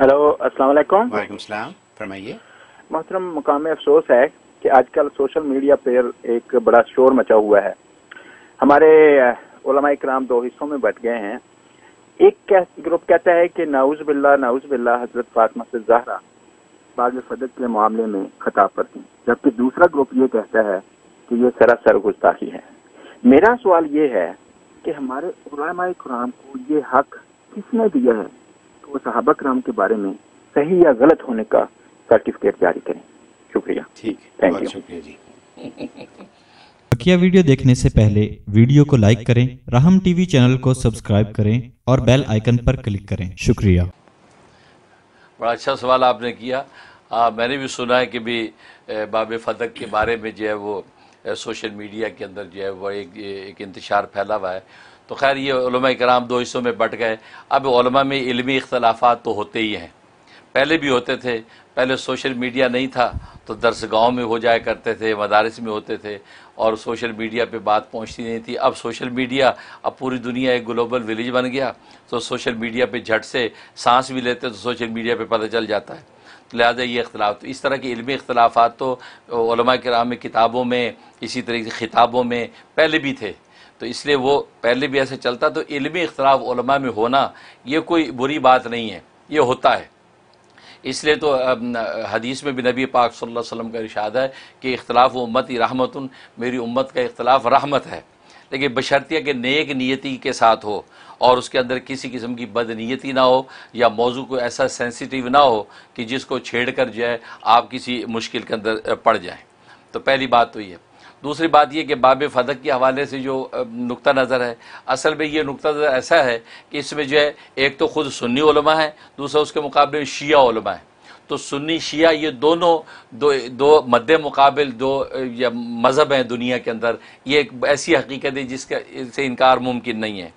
Hello अस्सलाम वालेकुम। वालेकुम सलाम, फरमाइए। मोहतरम, मुकाम अफसोस है कि आजकल सोशल मीडिया पर एक बड़ा शोर मचा हुआ है। हमारे उलमाए किराम दो हिस्सों में बट गए हैं। एक ग्रुप कहता है कि नाउज़ बिल्ला हजरत फातिमा-ए-ज़हरा बाग़-ए-फ़दक के मामले में खताब पर थी, जबकि दूसरा ग्रुप ये कहता है कि ये सरासर गुस्ताखी है। मेरा सवाल ये है कि हमारे उलमाए किराम को ये हक किसने दिया है कि वो सहाबा किराम के बारे में सही या गलत होने का सर्टिफिकेट जारी करें? शुक्रिया। ठीक, बहुत शुक्रिया जी। बकिया वीडियो देखने से पहले वीडियो को लाइक करें, रहम टीवी चैनल को सब्सक्राइब करें और बेल आइकन पर क्लिक करें। शुक्रिया। बड़ा अच्छा सवाल आपने किया। मैंने भी सुना है कि भी बाग़-ए-फ़दक के बारे में जो है वो सोशल मीडिया के अंदर जो है वो एक इंतशार फैला हुआ है। तो खैर ये उलमाए किराम दो हिस्सों में बट गए। अब उलमा में इल्मी इख्तलाफात तो होते ही हैं, पहले भी होते थे। पहले सोशल मीडिया नहीं था तो दरसगाहों में हो जाया करते थे, मदारिस में होते थे और सोशल मीडिया पे बात पहुंचती नहीं थी। अब सोशल मीडिया, अब पूरी दुनिया एक ग्लोबल विलेज बन गया, तो सोशल मीडिया पे झट से सांस भी लेते तो सोशल मीडिया पे पता चल जाता है। तो लिहाजा ये इख्तलाफ, तो इस तरह के इल्मी इख्तलाफात तो उलमा किराम में, किताबों में, इसी तरह के खिताबों में पहले भी थे, तो इसलिए वो पहले भी ऐसे चलता। तो इल्मी इख्तलाफ उलमा में होना ये कोई बुरी बात नहीं है, ये होता है। इसलिए तो हदीस में भी नबी पाक सल्लल्लाहु अलैहि वसल्लम का इरशाद है कि इख्तलाफ उम्मती रहमतुन, मेरी उम्मत का इख्तलाफ रहमत है, लेकिन बशर्तिया के नेक नियति के साथ हो और उसके अंदर किसी किस्म की बदनीयती ना हो या मौजू को ऐसा सेंसिटिव ना हो कि जिसको छेड़ कर जो है आप किसी मुश्किल के अंदर पड़ जाएं। तो पहली बात तो ये। दूसरी बात यह कि बाग़-ए-फ़दक के हवाले से जो नुक्ता नज़र है, असल में ये नुक्ता नज़र ऐसा है कि इसमें जो है एक तो ख़ुद सुन्नी उलमा है, दूसरा उसके मुकाबले में शिया उलमा है। तो सुन्नी शिया ये दोनों दो मद्दे मुकाबिल दो या मज़हब हैं दुनिया के अंदर। ये एक ऐसी हकीकत है जिसका इससे इनकार मुमकिन नहीं है।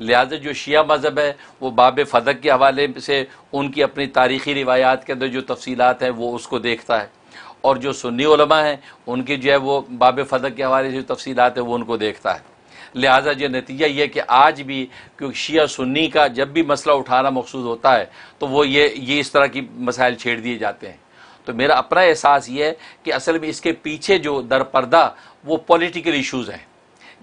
लिहाजा जो शिया मज़हब है वो बाग़-ए-फ़दक के हवाले से उनकी अपनी तारीख़ी रिवायात के अंदर जो तफसीलात हैं वो उसको देखता है, और जो सुन्नी उलमा हैं उनकी जो है वो बाग़-ए-फ़दक के हवाले से जो तफसीलात है वो उनको देखता है। लिहाजा जो नतीजा ये है कि आज भी क्योंकि शिया सुन्नी का जब भी मसला उठाना मखसूस होता है तो वो ये इस तरह की मसाइल छेड़ दिए जाते हैं। तो मेरा अपना एहसास ये है कि असल में इसके पीछे जो दरपर्दा वो पॉलिटिकल इशूज़ हैं,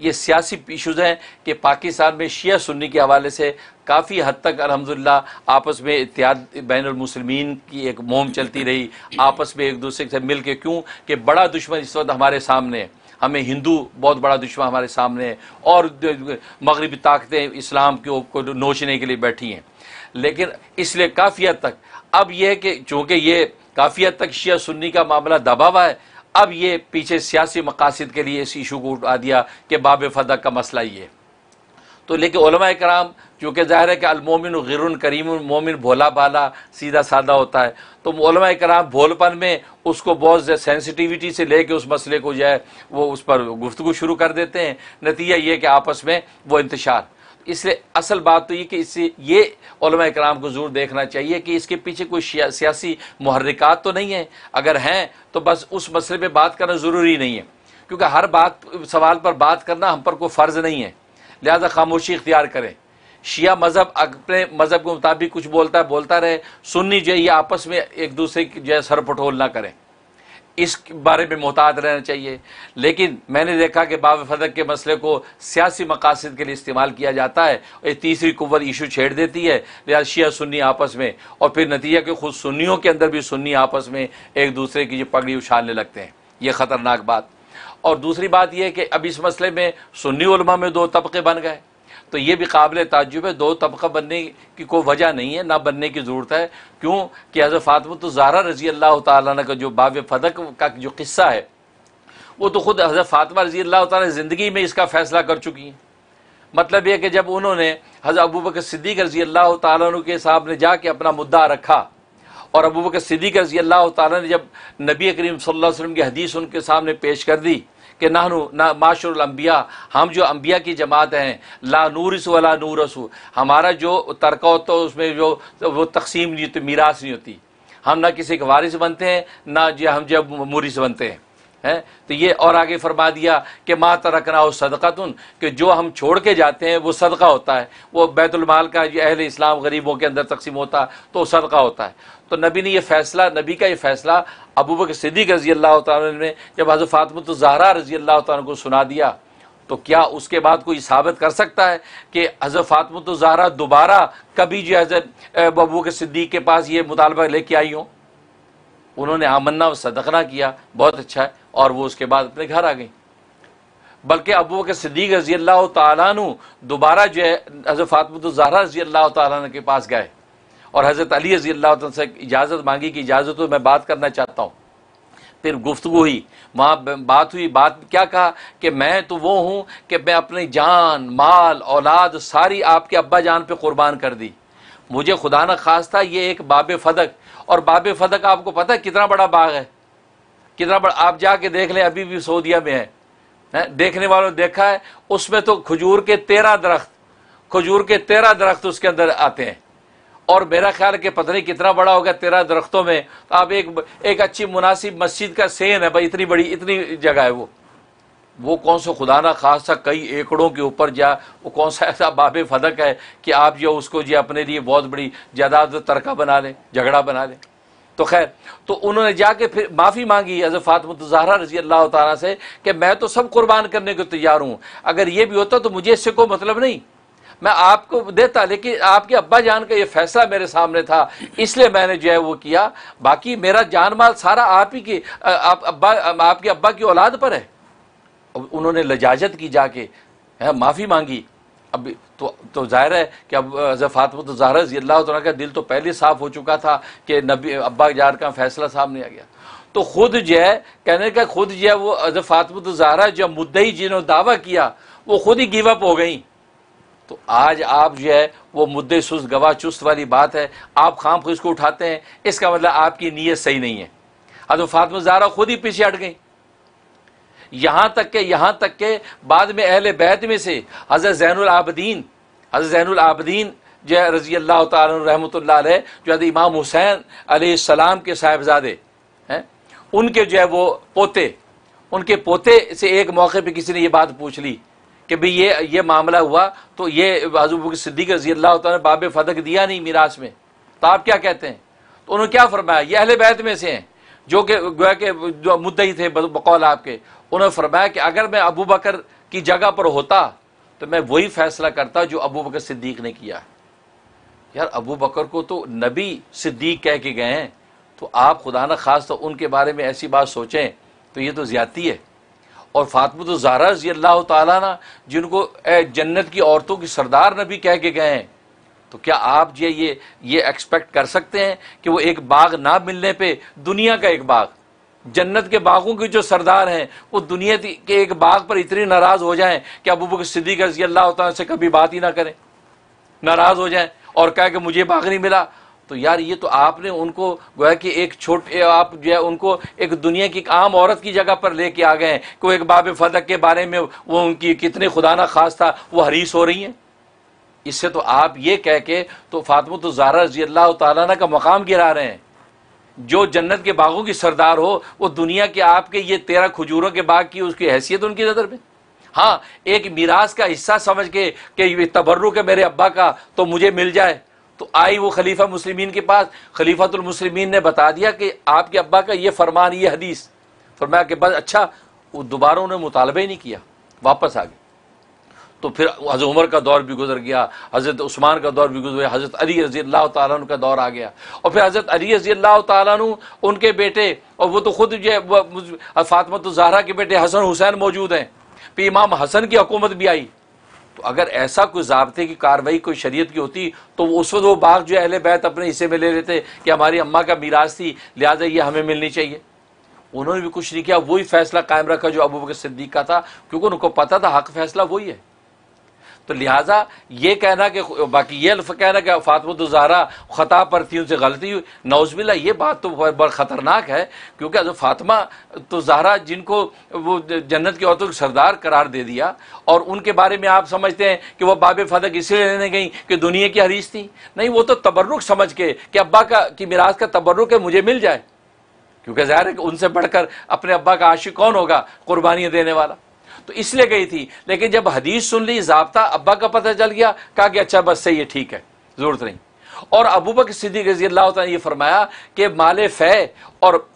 ये सियासी इशूज़ हैं कि पाकिस्तान में शिया सुन्नी के हवाले से काफ़ी हद तक अल्हम्दुलिल्लाह आपस में इत्तिहाद बैनुल मुस्लिमीन की एक मुहिम चलती रही, आपस में एक दूसरे से मिल के, क्यों कि बड़ा दुश्मन इस वक्त हमारे सामने है, हमें हिंदू बहुत बड़ा दुश्मन हमारे सामने है और मगरिबी ताकतें इस्लाम को नोचने के लिए बैठी हैं। लेकिन इसलिए काफ़ी हद तक अब यह है कि चूँकि ये काफ़ी हद तक शिया सुन्नी का मामला दबा हुआ है, अब ये पीछे सियासी मकासद के लिए इस इशू को उठा दिया कि बाग़-ए-फ़दक का मसला ये है। तो लेकिन उलमाए किराम, चूँकि ज़ाहिर है कि अल-मोमिन ग़िरुन करीम, मोमिन भोला भाला सीधा साधा होता है, तो उलमाए किराम भोलपन में उसको बहुत सेंसिटिविटी से लेके उस मसले को जो है वो उस पर गुफ्तगू शुरू कर देते हैं। नतीजा ये कि आपस में वो इंतशार। इसलिए असल बात तो ये कि इससे ये उलमाए किराम को ज़रूर देखना चाहिए कि इसके पीछे कोई सियासी मुहर्रिकात तो नहीं है। अगर हैं तो बस उस मसले पर बात करना ज़रूरी नहीं है, क्योंकि हर बात सवाल पर बात करना हम पर कोई फ़र्ज़ नहीं है। लिहाजा खामोशी इख्तियार करें। शिया मज़हब अपने मज़हब के मुताबिक कुछ बोलता है, बोलता रहे। सुन्नी जो है ये आपस में एक दूसरे की जो है सर पटोल ना करें, इस बारे में मोहतात रहना चाहिए। लेकिन मैंने देखा कि बाग़-ए-फ़दक के मसले को सियासी मकासद के लिए इस्तेमाल किया जाता है, ये तीसरी कुव्वत इशू छेड़ देती है। लिहाजा शिया सुन्नी आपस में, और फिर नतीजा कि खुद सुन्नियों के अंदर भी सुन्नी आपस में एक दूसरे की जो पगड़ी उछालने लगते हैं। ये ख़तरनाक बात। और दूसरी बात यह है कि अब इस मसले में सुन्नी उलमा में दो तबके बन गए, तो ये भी काबिल ताज्जुब है। दो तबका बनने की कोई वजह नहीं है, ना बनने की ज़रूरत है, क्यों कि हज़रत फातिमा-तो-ज़हरा रज़ी अल्लाह तआला अन्हा का जो बाग़-ए-फ़दक का जो किस्सा है वो तो ख़ुद हज़रत फातिमा रज़ी अल्लाह तआला अन्हा ज़िंदगी में इसका फ़ैसला कर चुकी हैं। मतलब यह कि जब उन्होंने हज़रत अबू बकर सिद्दीक़ रज़ी अल्लाह तआला अन्हु के सामने जाके अपना मुद्दा रखा, और अबू बकर सिद्दीक़ रज़ी अल्लाह तआला ने जब नबी करीम सल्लल्लाहु अलैहि वसल्लम की हदीस उनके सामने पेश कर दी कि ना माशरुल अंबिया, हम जो अंबिया की जमात हैं, ला नूरिस वला नूरसु, हमारा जो तरका होता है उसमें जो वो तकसीम नहीं होती, मीरास नहीं होती। हम ना किसी के वारिस बनते हैं, ना जो हम जब मुरिस बनते हैं। है। तो ये और आगे फरमा दिया कि मा तरकना हो सदक़तुन, कि जो हम छोड़ के जाते हैं वो सदका होता है, वो बैतुल माल का जो अहले इस्लाम गरीबों के अंदर तकसीम होता तो सदका होता है। तो नबी ने ये फैसला, नबी का ये फैसला अबू बकर सिद्दीक़ रज़ी अल्लाह तआला ने जब हज़रत फ़ातिमा-तो-ज़हरा रज़ी अल्लाह तआला को सुना दिया, तो क्या उसके बाद कोई साबित कर सकता है कि हज़रत फ़ातिमा-तो-ज़हरा दोबारा कभी जो हज़रत अबू बकर सिद्दीक़ के पास ये मुतालबा लेके आई हों? उन्होंने आमन्ना व सदकना किया, बहुत अच्छा है, और वो उसके बाद अपने घर आ गई। बल्कि अबू बकर सिद्दीक़ रज़ी अल्लाह तआला अन्हु दोबारा जो है हज़रत फ़ातिमा-तो-ज़हरा रज़ी अल्लाह तआला अन्हा के पास गए और हज़रत अली रज़ी अल्लाह तआला से इजाज़त मांगी कि इजाज़त तो मैं बात करना चाहता हूँ। फिर गुफ्तगू हुई, वहाँ बात हुई। बात क्या कहा कि मैं तो वो हूँ कि मैं अपनी जान, माल, औलाद सारी आपके अब्बा जान पर क़ुरबान कर दी। मुझे खुदा न खास्ता ये एक बाग़-ए-फ़दक, और बाग़-ए-फ़दक आपको पता है कितना बड़ा बाग है, कितना बड़ा, आप जाके देख लें, अभी भी सऊदिया में है, देखने वालों ने देखा है। उसमें तो खजूर के 13 दरख्त, खजूर के 13 दरख्त उसके अंदर आते हैं, और मेरा ख्याल है कि पता नहीं कितना बड़ा होगा 13 दरख्तों में। तो आप एक अच्छी मुनासिब मस्जिद का सेन है भाई, इतनी बड़ी, इतनी जगह है वो कौन सा खुदा न खासा कई एकड़ों के ऊपर जा, वो कौन सा ऐसा बाग़-ए-फ़दक है कि आप जो उसको जो अपने लिए बहुत बड़ी जायदाद तरका बना लें, झगड़ा बना लें। तो खैर, तो उन्होंने जाके फिर माफ़ी मांगी हज़रत फ़ातिमा-तो-ज़हरा रज़ी अल्लाह तआला से कि मैं तो सब कुर्बान करने को तैयार हूँ, अगर ये भी होता तो मुझे इससे कोई मतलब नहीं, मैं आपको देता, लेकिन आपके अब्बा जान का ये फैसला मेरे सामने था, इसलिए मैंने जो है वो किया। बाकी मेरा जान माल सारा आप ही के, आपके अब्बा की औलाद पर है। उन्होंने लजाजत की, जाके माफ़ी मांगी। अब तो जाहिर है कि अब हज़रत फ़ातिमा-तो-ज़हरा रज़ी अल्लाह तआला का दिल तो पहले साफ़ हो चुका था कि नबी अब्बा जान का फैसला सामने आ गया। तो खुद जो है कहने का, खुद जो है वो हज़रत फ़ातिमा-तो-ज़हरा जो मुद्दई, जिन्होंने दावा किया, वो खुद ही गिव अप हो गई। तो आज आप जो है वो मुद्दे सुस्त गवाह चुस्त वाली बात है, आप खामखा इसको उठाते हैं, इसका मतलब आपकी नीयत सही नहीं है। हज़रत फ़ातिमा-तो-ज़हरा खुद ही पीछे हट गई। यहाँ तक के बाद में अहले बैत में से हज़रत ज़ैनुल आबदीन जो है रज़ी अल्लाह तआला अन्हु रहमतुल्लाह अलैह, जो है इमाम हुसैन अलैहिस्सलाम के साहिबजादे हैं, उनके जो है वो पोते, उनके पोते से एक मौके पे किसी ने ये बात पूछ ली कि भाई ये मामला हुआ, तो ये हज़रत अबू बकर सिद्दीक़ रज़ी अल्लाह तआला ने बाग़-ए-फ़दक दिया नहीं मीरास में, तो आप क्या कहते हैं? तो उन्होंने क्या फरमाया, ये अहले बैत में से हैं जो कि गोया के जो मुद्दई थे बकौल आपके, उन्होंने फरमाया कि अगर मैं अबू बकर की जगह पर होता तो मैं वही फैसला करता जो अबू बकर सिद्दीक़ ने किया। यार, अबू बकर को तो नबी सिद्दीक़ कह के गए हैं, तो आप खुदा न खास तो उनके बारे में ऐसी बात सोचें तो ये तो ज़्यादती है। और फ़ातिमा-तो-ज़हरा रज़ी अल्लाह तआला ना, जिनको जन्नत की औरतों की सरदार नबी कह के गए हैं, तो क्या आप जो ये एक्सपेक्ट कर सकते हैं कि वो एक बाग ना मिलने पे दुनिया का एक बाग, जन्नत के बागों की जो सरदार हैं, वो दुनिया के एक बाग पर इतनी नाराज़ हो जाएं कि अबू बकर सिद्दीक़ रज़ी अल्लाह तआला से कभी बात ही ना करें, नाराज़ हो जाएं और कहें कि मुझे बाग नहीं मिला? तो यार, ये तो आपने उनको गोया कि एक छोटे, आप जो है उनको एक दुनिया की एक आम औरत की जगह पर लेके आ गए हैं कि एक बाग़-ए-फ़दक के बारे में वो उनकी कितने खुदा ना खास था वो हरीस हो रही हैं। इससे तो आप ये कह के तो फ़ातिमा-तो-ज़हरा रज़ी अल्लाह तआला अन्हा का मकाम गिरा रहे हैं। जो जन्नत के बागों की सरदार हो, वो दुनिया के आपके ये 13 खजूरों के बाग की उसकी हैसियत उनकी नज़र में, हाँ, एक मीरास का हिस्सा समझ के कि तबर्रुक है मेरे अब्बा का तो मुझे मिल जाए। तो आई वो खलीफा मुस्लिमीन के पास, खलीफातुल मुस्लिमीन ने बता दिया कि आपके अब्बा का ये फरमान, ये हदीस, फरमाया कि बस अच्छा, वो दोबारा उन्होंने मुतालबा ही नहीं किया, वापस आ गए। तो फिर हज़रत उमर का दौर भी गुजर गया, हज़रत उस्मान का दौर भी गुजर गया, हज़रत अली रज़ी अल्लाह तआला अन्हु का दौर आ गया, और फिर हज़रत अली रज़ी अल्लाह तआला अन्हु, उनके बेटे, और वो तो खुद जो है फ़ातिमा-तो-ज़हरा के बेटे हसन हुसैन मौजूद हैं, फिर इमाम हसन की हुकूमत भी आई। तो अगर ऐसा कोई ज़ाबते की कार्रवाई कोई शरीयत की होती तो उस वक्त वो बाग जो अहले बैत अपने हिस्से में ले लेते कि हमारी अम्मा का मीरास थी, लिहाजा ये हमें मिलनी चाहिए। उन्होंने भी कुछ नहीं किया, वही फैसला कायम रखा जो अबू बकर सिद्दीक़ का था, क्योंकि उनको पता था हक फैसला वही है। तो लिहाजा ये कहना कि बाकी ये कहना कि फ़ातिमा-तो-ज़हरा ख़ता पर थी, उनसे गलती हुई, नौज़बिल्ला, ये बात तो बड़ा ख़तरनाक है। क्योंकि हज़रत फ़ातिमा-तो-ज़हरा जिनको वो जन्नत की औरतों की सरदार करार दे दिया, और उनके बारे में आप समझते हैं कि वह बाग़-ए-फ़दक इसलिए लेने गई कि दुनिया की हरीस थी? नहीं, वो तो तबर्रुक समझ के कि अब्बा का की मिरास का तबर्रुक है, मुझे मिल जाए। क्योंकि ज़ाहिर है कि उनसे बढ़कर अपने अब्बा का आशिक कौन होगा, कुर्बानियाँ देने वाला। तो इसलिए गई थी, लेकिन जब हदीस सुन ली, ज़ाब्ता अब्बा का पता चल गया, कहा कि अच्छा बस सही है, ठीक है, ज़रूरत नहीं। और अबू बकर सिद्दीक़ रज़ी अल्लाह तआला ने फरमाया कि माल फ़े और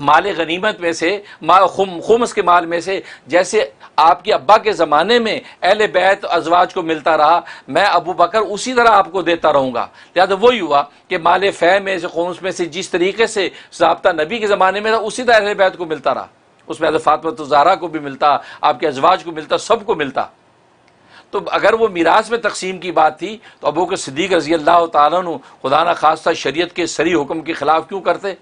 माल गनीमत में से, माल खुम्स के माल में से, जैसे आपके अब्बा के ज़माने में अहले बैत अज़वाज को मिलता रहा, मैं अबू बकर उसी तरह आपको देता रहूँगा। लिहाजा वही हुआ कि माल फ़े में से, खुम्स में से, जिस तरीके से ज़ाब्ता नबी के ज़माने में था, उसी तरह अहले बैत को मिलता रहा। उसमें हज़रत फातिमा-तो-ज़हरा को भी मिलता, आपके अज़वाज को मिलता, सबको मिलता। तो अगर वो मीरास में तकसीम की बात थी, तो अबू बकर सिद्दीक़ रज़ी अल्लाह तआला अन्हु खुदा न खास्ता शरीयत के सरी हुक्म के ख़िलाफ़ क्यों करते,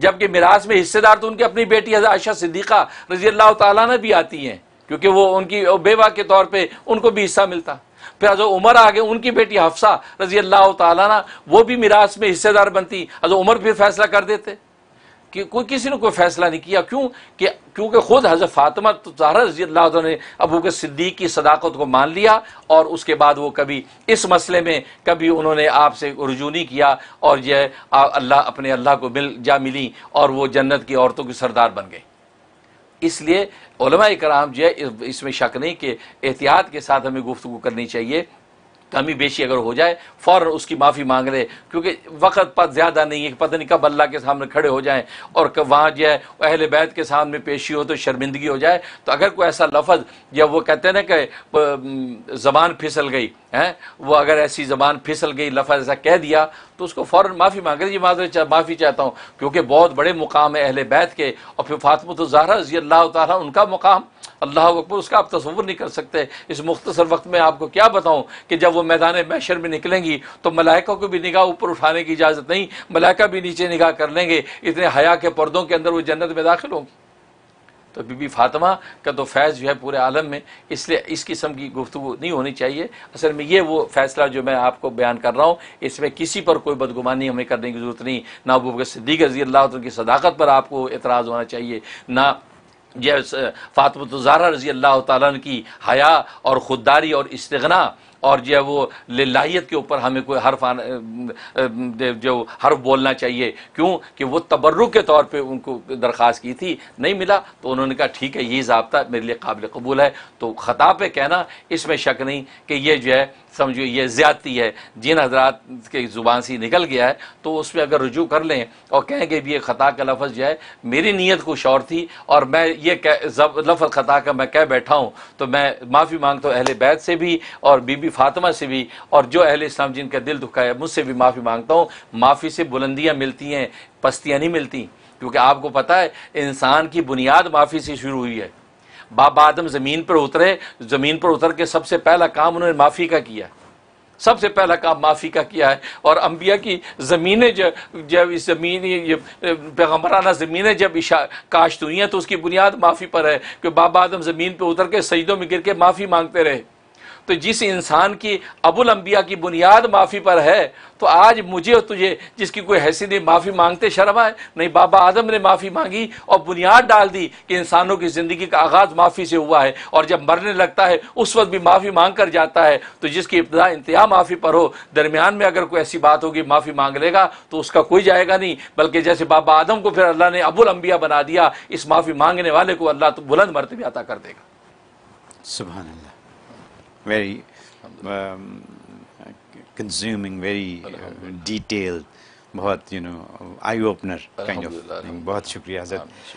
जबकि मीरास में हिस्सेदार तो उनकी अपनी बेटी हज़रत आयशा सिद्दीक़ा रज़ी अल्लाह तआला अन्हा भी आती हैं, क्योंकि वो उनकी बेवा के तौर पर उनको भी हिस्सा मिलता। फिर हज़रत उमर आ गए, उनकी बेटी हफ्सा रज़ी अल्लाह तआला अन्हा, वो भी मीरास में हिस्सेदार बनती। हज़रत उमर फिर फैसला कर देते कि कोई, किसी ने कोई फैसला नहीं किया। क्यों? क्योंकि खुद हज़रत फातिमा ज़हरा रज़ी अल्लाह तआला ने अबू बकर सिद्दीक़ की सदाकत को मान लिया, और उसके बाद वो कभी इस मसले में कभी उन्होंने आपसे रुजू नहीं किया, और यह अल्लाह अपने अल्लाह को मिली और वो जन्नत की औरतों की सरदार बन गई। इसलिए उलमा कराम जो है, इसमें शक नहीं कि एहतियात के साथ हमें गुफ्तगू करनी चाहिए। कमी बेशी अगर हो जाए फ़ौरन उसकी माफ़ी मांग ले, क्योंकि वक़्त पर ज़्यादा नहीं है, पता नहीं कब अल्लाह के सामने खड़े हो जाएं और वहाँ जो है अहले बैत के सामने पेशी हो तो शर्मिंदगी हो जाए। तो अगर कोई ऐसा लफज, या वो कहते हैं ना कि ज़बान फिसल गई है, वो अगर ऐसी ज़बान फिसल गई, लफज ऐसा कह दिया, तो उसको फ़ौरन माफ़ी मांग लीजिए, माज़रत माफ़ी चाहता हूँ, क्योंकि बहुत बड़े मुकाम है अहले बैत के। और फिर फातिमा-तो-ज़हरा रज़ी अल्लाह तआला उनका मुकाम, अल्लाह अकबर, उसका आप तसव्वुर नहीं कर सकते। इस मुख्तसर वक्त में आपको क्या बताऊँ कि जब वो मैदान महशर में निकलेंगी तो मलाइका को भी निगाह ऊपर उठाने की इजाज़त नहीं, मलाइका भी नीचे निगाह कर लेंगे, इतने हया के पर्दों के अंदर वो जन्नत में दाखिल होंगी। तो बीबी फातिमा का तो फैज़ जो है पूरे आलम में, इसलिए इस किस्म की गुफ्तगू नहीं होनी चाहिए। असल में ये वो फ़ैसला जो मैं आपको बयान कर रहा हूँ, इसमें किसी पर कोई बदगुमानी हमें करने की ज़रूरत नहीं। ना अबू बकर सिद्दीक़ रज़ी अल्लाह तआला की सदाकत पर आपको एतराज़ होना चाहिए, ना यह फातिमा-तो-ज़हरा रज़ी अल्लाह तआला की हया और खुददारी और इस्तिग़ना और जो है वो लाहियत के ऊपर हमें कोई हर्फ बोलना चाहिए। क्यों कि वो तबर्रुक के तौर पे उनको दरख्वास्त की थी, नहीं मिला तो उन्होंने कहा ठीक है, ये ज़ाब्ता मेरे लिए काबिल कबूल है। तो ख़ता पे कहना, इसमें शक नहीं कि ये जो है समझो ये ज़्यादती है। जिन हजरात के ज़ुबान से निकल गया है तो उसमें अगर रुजू कर लें और कहें कि ये ख़ता का लफ्ज़ जो है मेरी नीयत कुछ और थी और मैं ये लफ्ज़ ख़ता का मैं कह बैठा हूँ, तो मैं माफ़ी मांगता हूँ अहले बैत से भी और बीबी फातिमा से भी, और जो अहले इस्लाम जिनका दिल दुखा है मुझसे भी माफ़ी मांगता हूँ। माफ़ी से बुलंदियाँ मिलती हैं, पस्तियाँ नहीं मिलती, क्योंकि आपको पता है इंसान की बुनियाद माफ़ी से शुरू हुई है। बाबा आदम ज़मीन पर उतरे, ज़मीन पर उतर के सबसे पहला काम उन्होंने माफ़ी का किया, सबसे पहला काम माफ़ी का किया है। और अम्बिया की ज़मीनें जब इस ज़मीन पैगम्बराना ज़मीनें जब काश्त हुई हैं तो उसकी बुनियाद माफ़ी पर है कि बाबा आदम ज़मीन पर उतर के सजदों में गिर के माफ़ी मांगते रहे। तो जिस इंसान की अबुल अम्बिया की बुनियाद माफ़ी पर है, तो आज मुझे और तुझे जिसकी कोई हैसियत नहीं माफ़ी मांगते शर्म आए? नहीं, बाबा आदम ने माफ़ी मांगी और बुनियाद डाल दी कि इंसानों की ज़िंदगी का आगाज़ माफ़ी से हुआ है, और जब मरने लगता है उस वक्त भी माफ़ी मांग कर जाता है। तो जिसकी इब्तिदा इंतहा माफ़ी पर हो, दरमियान में अगर कोई ऐसी बात होगी माफ़ी मांग लेगा तो उसका कोई जाएगा नहीं, बल्कि जैसे बाबा आदम को फिर अल्लाह ने अबुल अम्बिया बना दिया, इस माफ़ी मांगने वाले को अल्लाह तो बुलंद मर्तबे अता कर देगा। सुभान अल्लाह। Very consuming, very detailed, bahut eye opener kind of thing. bahut shukriya hazrat.